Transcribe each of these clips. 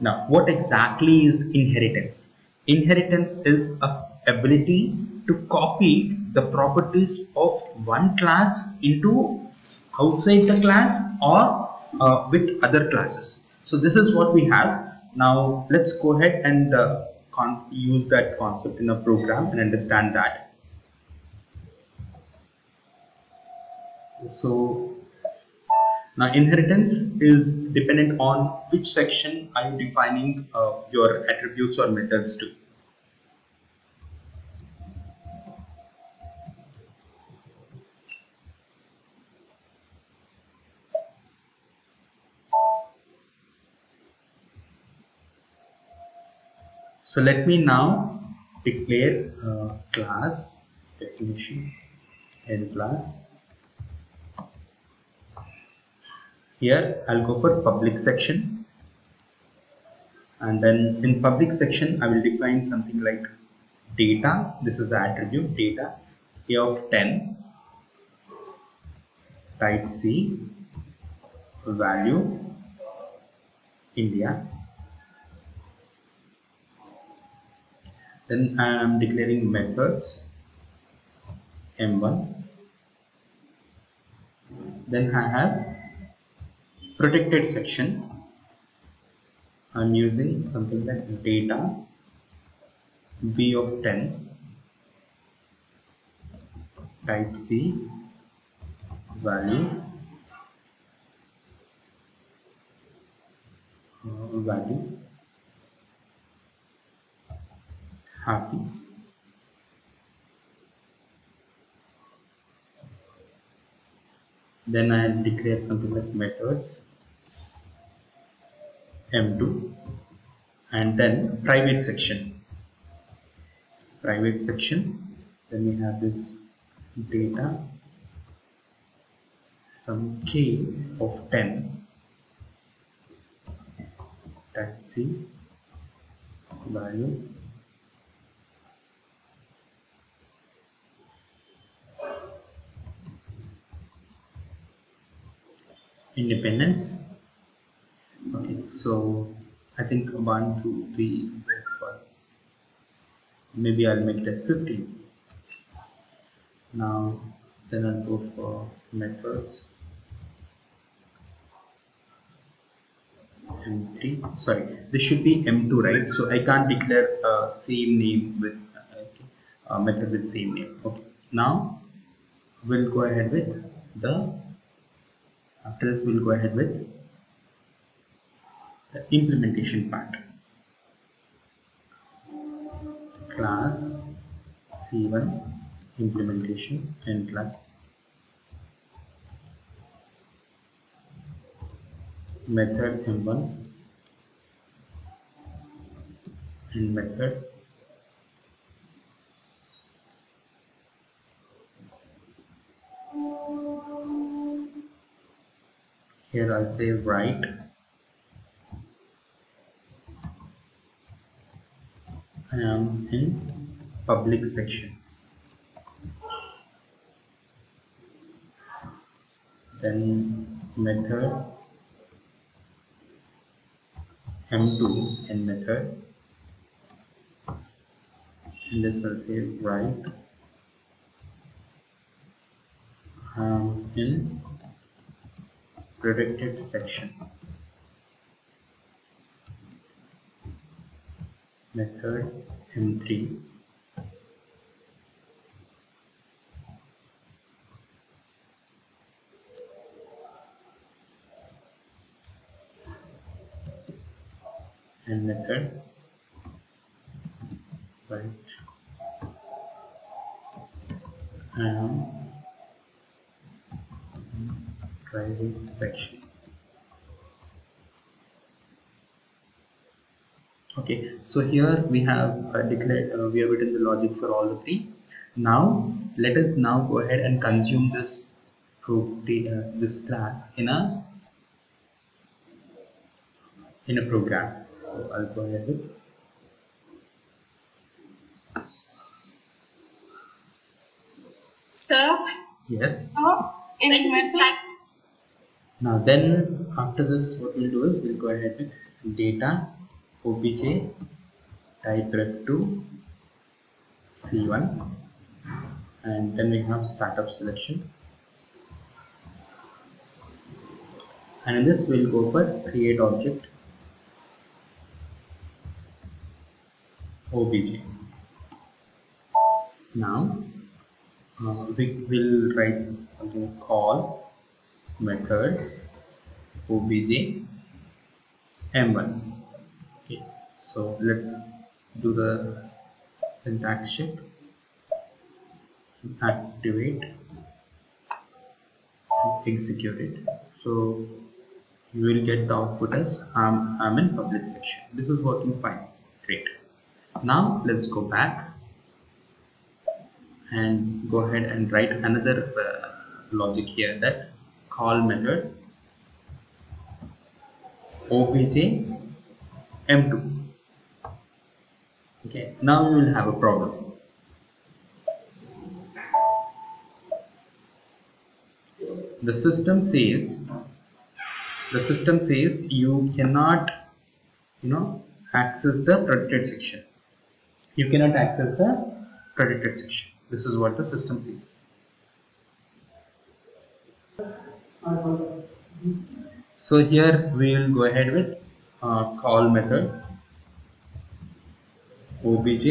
Now, what exactly is inheritance? Inheritance is an ability to copy the properties of one class into outside the class or with other classes. So this is what we have. Now let's go ahead and use that concept in a program and understand that. So now inheritance is dependent on which section are you defining your attributes or methods to. So let me now declare class definition and class. Here I'll go for public section, and then in public section I will define something like data. This is attribute data a of 10, type C, value India. Then I am declaring methods m1. Then I have protected section. I am using something like data b of 10, type C, value happy. Then I declare something like methods m2, and then private section. Private section. Then we have this data some k of 10, type C, value independence. Okay, so I think 1, 2, 3, 4, 5. Maybe I'll make it as 15. Now, then I'll go for methods M3. Sorry, this should be M2, right? So I can't declare same name with a method with same name. Okay, now we'll go ahead with the. After this, we'll go ahead with the implementation part. Class C1 implementation and class method M1 and method here I'll say write, I am in public section. Then method M2 and method, and this I'll say write, I am in protected section. Method M3. And method right. Private section. Okay, so here we have declared, we have written the logic for all the three. Now let us now go ahead and consume this this class in a program. So I'll go ahead with. Sir. Yes. Oh, and it's now then after this what we'll do is we'll go ahead with data obj type ref to c1, and then we have startup selection, and in this we'll go for create object obj. Now we will write something call method obj m1. Okay, so let's do the syntax check. Activate, execute it. So you will get the output as I'm in public section. This is working fine. Great. Now let's go back and go ahead and write another logic here, that call method obj m2. Okay, now we will have a problem. The system says you cannot, access the protected section. You cannot access the protected section. This is what the system says. So here we will go ahead with call method obj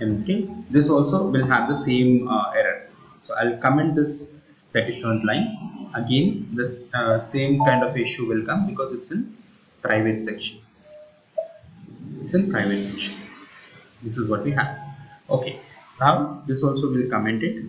m3. This also will have the same error. So I'll comment this 37th line. Again this same kind of issue will come because it's in private section. This is what we have. Okay, now this also will comment it,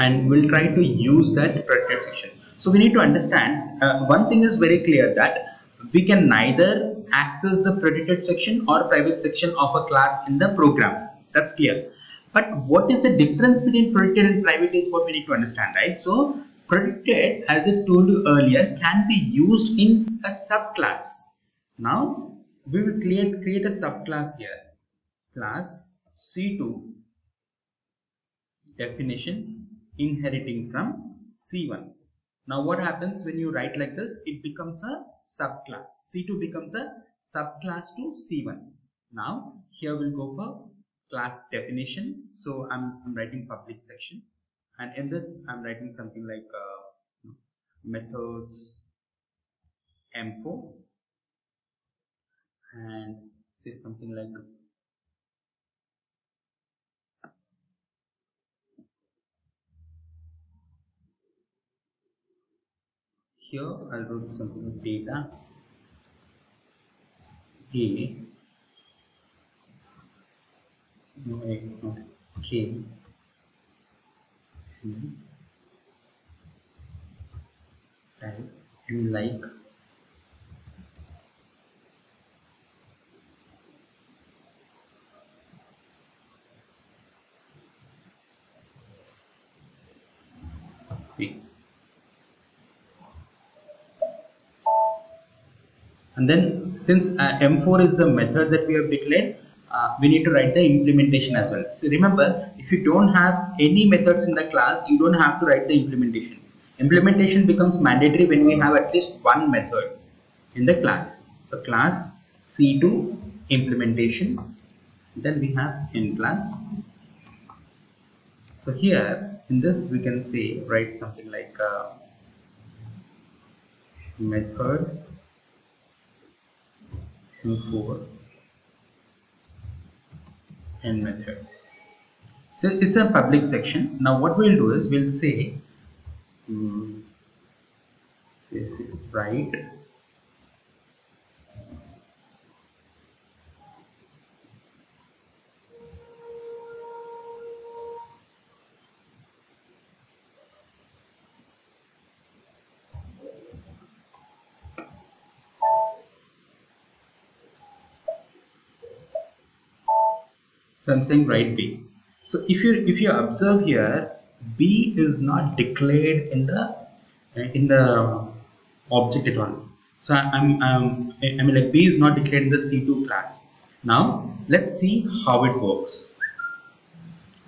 and we'll try to use that protected section. So we need to understand one thing is very clear, that we can neither access the protected section or private section of a class in the program. That's clear. But what is the difference between protected and private is what we need to understand, right? So protected, as I told you earlier, can be used in a subclass. Now we will create a subclass here, class C2, definition inheriting from C1. Now what happens when you write like this? It becomes a subclass. C2 becomes a subclass to C1. Now here we'll go for class definition. So I'm writing public section, and in this I'm writing something like methods m4, and say something like here I wrote something like data a K type and like P, and then since M4 is the method that we have declared, we need to write the implementation as well. So remember, if you don't have any methods in the class, you don't have to write the implementation. Implementation becomes mandatory when we have at least one method in the class. So class C2 implementation, then we have in class. So here in this we can say, write something like method M4 and method. So it's a public section. Now what we'll do is we'll say write So I'm saying write B. So if you observe here, B is not declared in the object at all. So I mean like B is not declared in the C2 class. Now let's see how it works.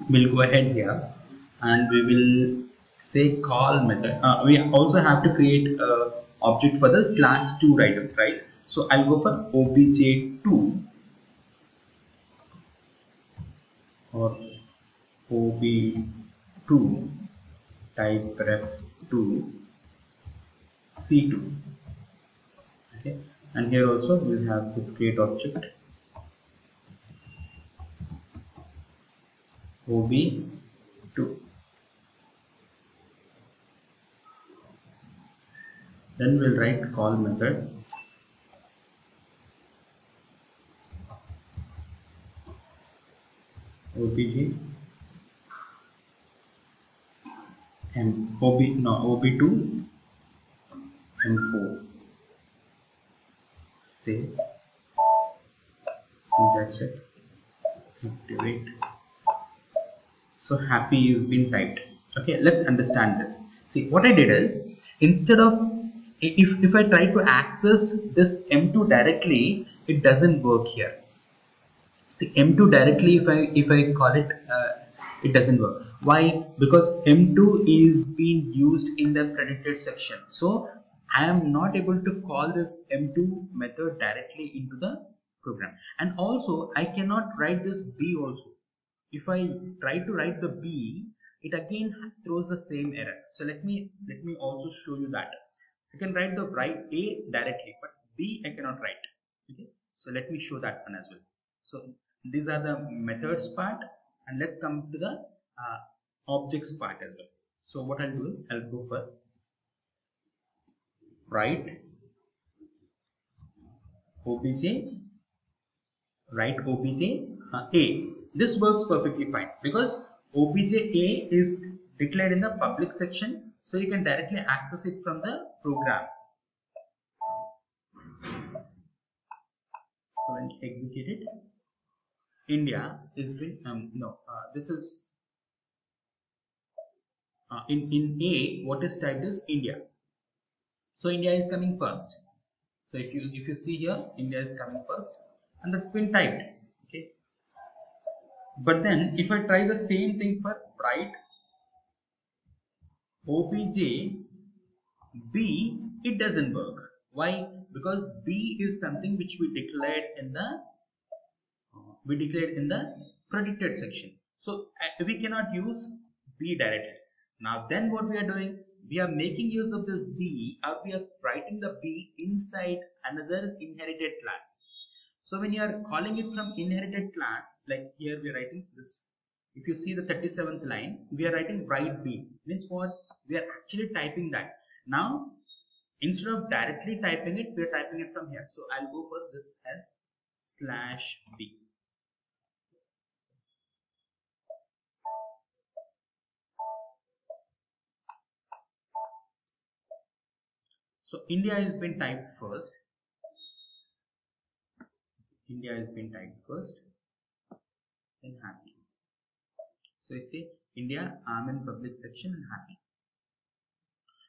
We'll go ahead here and we will say call method. We also have to create an object for this class 2 item, right? So I'll go for obj2 or ob2 type ref to c2. Okay, and here also we'll have this create object ob2. Then we'll write call method obj and ob2 and 4. Save. Syntax check. Activate. So happy is being typed. Okay, let's understand this. See, what I did is, instead of if I try to access this m2 directly, it doesn't work here. See, m2 directly, if I call it, it doesn't work. Why? Because m2 is being used in the predicted section. So I am not able to call this m2 method directly into the program. And also I cannot write this b also. If I try to write the b, it again throws the same error. So let me also show you that. I can write the a directly, but b I cannot write. Okay, so let me show that one as well. So these are the methods part, and let's come to the objects part as well. So what I'll do is I'll go for write obj a. This works perfectly fine because obj a is declared in the public section, so you can directly access it from the program. So when executed, India is been this is in a, what is typed is India. So India is coming first. So if you see here, India is coming first, and that's been typed. Okay. But then if I try the same thing for write obj b, it doesn't work. Why? Because b is something which we declared in the predicted section. So we cannot use b directly. Now then what we are doing, we are making use of this b, or we are writing the b inside another inherited class. So when you are calling it from inherited class, like here we are writing this, if you see the 37th line, we are writing write b, means what, we are actually typing that. Now instead of directly typing it, we are typing it from here. So I'll go for this as slash b. So India has been typed first. India has been typed first. Then happy. So you see India, I'm in public section, and happy.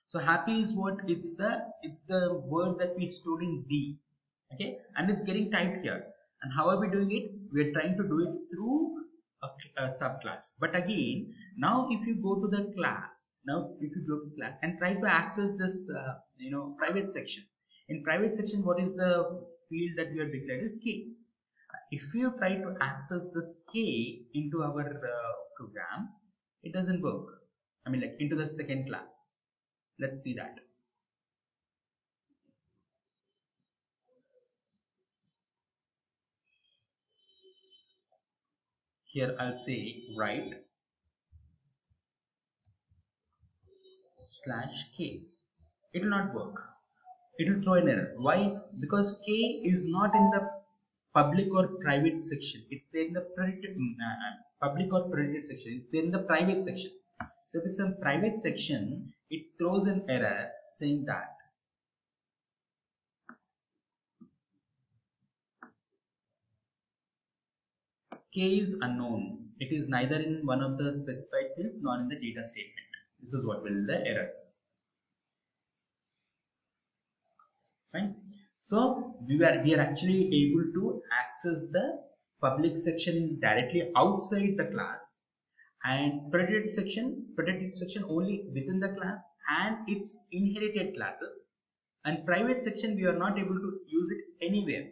So happy is what, it's the word that we stored in b. Okay, and it's getting typed here. And how are we doing it? We're trying to do it through a subclass. But again, now if you go to the class, and try to access this, private section. In private section, what is the field that we have declared is k. If you try to access this k into our program, it doesn't work. I mean, like into the second class. Let's see that. Here I'll say write slash k. It will not work. It will throw an error. Why? Because k is not in the public or private section. It's there in the public or private section. It's there in the private section. So if it's a private section, it throws an error saying that k is unknown. It is neither in one of the specified fields nor in the data statement. This is what will the error. Fine. So we are actually able to access the public section directly outside the class, and predicted section only within the class and its inherited classes, and private section we are not able to use it anywhere,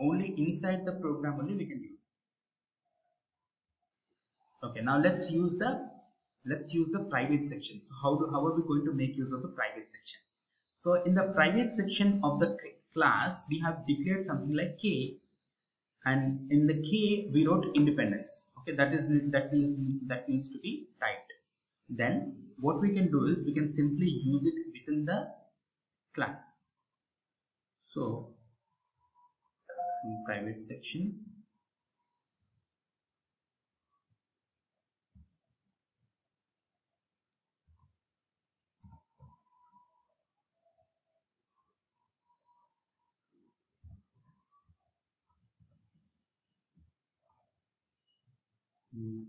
only inside the program only we can use it. Okay, now let's use the private section. So how are we going to make use of the private section? So in the private section of the class, we have declared something like K, and in the K we wrote independence. Okay, that needs to be typed. Then what we can do is we can simply use it within the class. So in private section,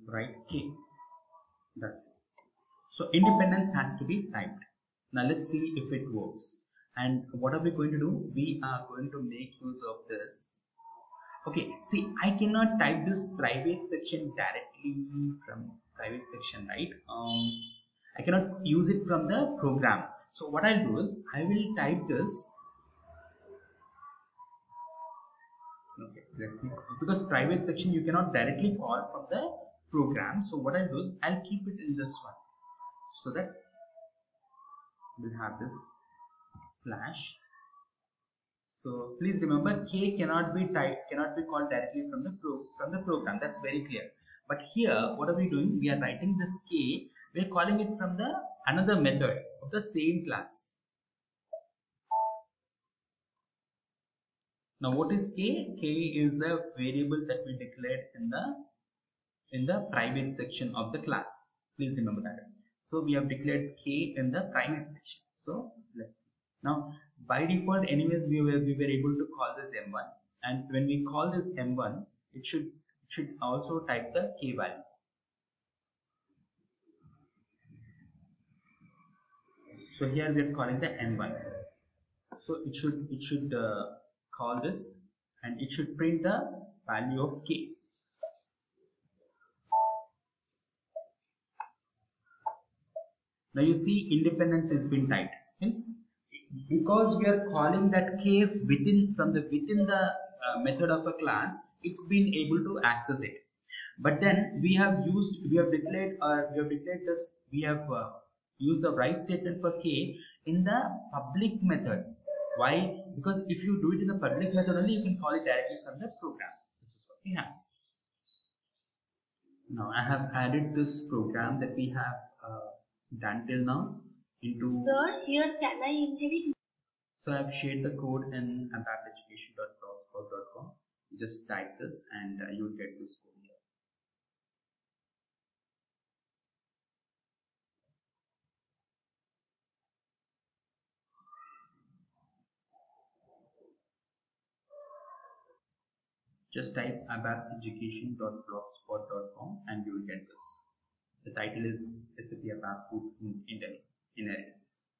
write K. That's it. So independence has to be typed. Now let's see if it works. And what are we going to do? We are going to make use of this. Okay, see, I cannot type this private section directly from private section, right? I cannot use it from the program. So what I'll do is I will type this. Okay, let me, because private section you cannot directly call from the program. So what I'll do is I'll keep it in this one, so that we'll have this slash. So please remember, K cannot be called directly from the program. That's very clear. But here, what are we doing? We are writing this K. We are calling it from the another method of the same class. Now, what is K? K is a variable that we declared in the private section of the class. Please remember that. So we have declared K in the private section. So let's see. Now by default anyways we were able to call this M1, and when we call this M1 it should also type the K value. So here we are calling the M1. So it should call this and it should print the value of K. Now you see independence has been typed. Hence, because we are calling that K within the method of a class, it's been able to access it. But then we have used the write statement for K in the public method. Why? Because if you do it in the public method only, you can call it directly from the program. This is what we have. Now I have added this program that we have done till now into. Sir, here can I inherit? So I have shared the code in abapeducation.blogspot.com. Just type this and you will get this code here. Just type abapeducation.blogspot.com and you will get this. The title is SAP ABAP OOPS Inheritance.